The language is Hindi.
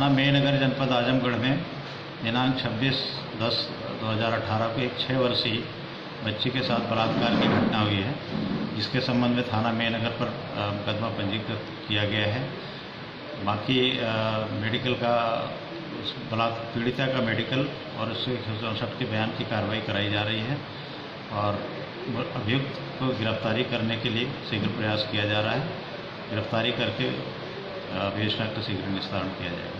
थाना मेहनगर जनपद आजमगढ़ में दिनांक 26/10/2018 को एक 6 वर्षीय बच्ची के साथ बलात्कार की घटना हुई है, जिसके संबंध में थाना मेहनगर पर मुकदमा पंजीकृत किया गया है। बाकी मेडिकल का पीड़िता का मेडिकल और उसके 164 के बयान की कार्रवाई कराई जा रही है और अभियुक्त को गिरफ्तारी करने के लिए शीघ्र प्रयास किया जा रहा है। गिरफ्तारी करके अभियोजना का शीघ्र निस्तारण किया जाएगा।